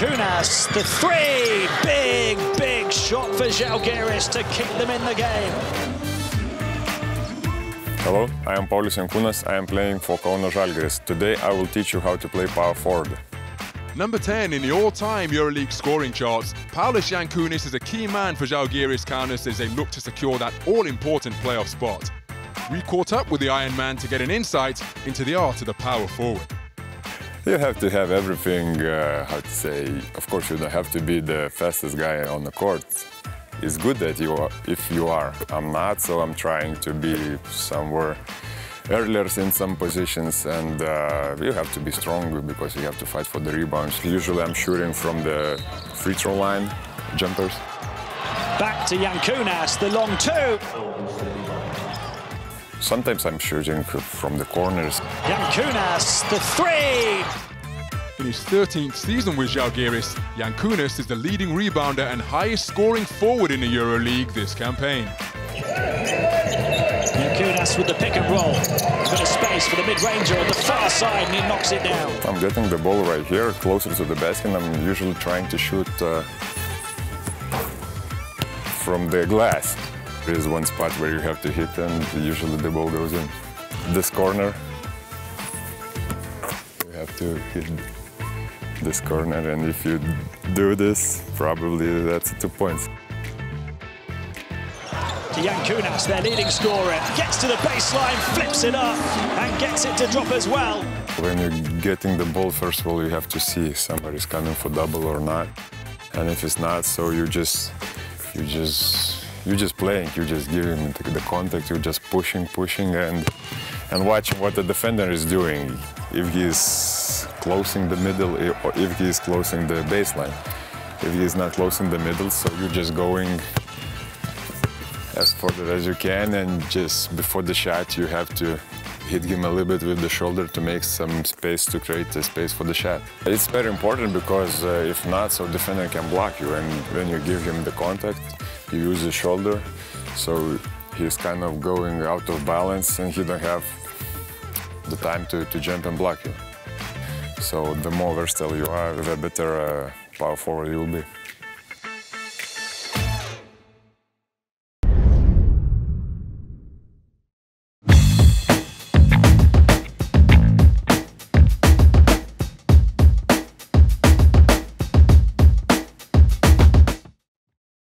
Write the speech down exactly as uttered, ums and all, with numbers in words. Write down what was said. Jankunas, the three, big, big shot for Zalgiris to keep them in the game. Hello, I am Paulius Jankunas, I am playing for Kauno Žalgiris. Today I will teach you how to play power forward. Number ten in the all-time EuroLeague scoring charts, Paulius Jankunas is a key man for Zalgiris Kaunas as they look to secure that all-important playoff spot. We caught up with the Iron Man to get an insight into the art of the power forward. You have to have everything, uh, how to say, of course you don't have to be the fastest guy on the court. It's good that you are, if you are. I'm not, so I'm trying to be somewhere earlier in some positions, and uh, you have to be strong because you have to fight for the rebounds. Usually I'm shooting from the free throw line, jumpers. Back to Jankunas, the long two. Sometimes I'm shooting from the corners. Jankunas, the three! In his thirteenth season with Žalgiris, Jankunas is the leading rebounder and highest scoring forward in the EuroLeague this campaign. Jankunas with the pick and roll. He's got a space for the mid-ranger on the far side and he knocks it down. I'm getting the ball right here, closer to the basket. I'm usually trying to shoot uh, from the glass. There is one spot where you have to hit and usually the ball goes in. This corner, you have to hit this corner, and if you do this, probably that's two points. To Jankunas, their leading scorer, gets to the baseline, flips it up and gets it to drop as well. When you're getting the ball, first of all, you have to see if somebody's coming for double or not. And if it's not, so you just, you just, You're just playing, you're just giving the contact, you're just pushing, pushing, and and watching what the defender is doing. If he's closing the middle, or if he's closing the baseline. If he's not closing the middle, so you're just going as further as you can, and just before the shot, you have to hit him a little bit with the shoulder to make some space, to create a space for the shot. It's very important because uh, if not, so defender can block you, and when you give him the contact, you use the shoulder, so he's kind of going out of balance and he don't have the time to, to jump and block you. So the more versatile you are, the better uh, power forward you will be.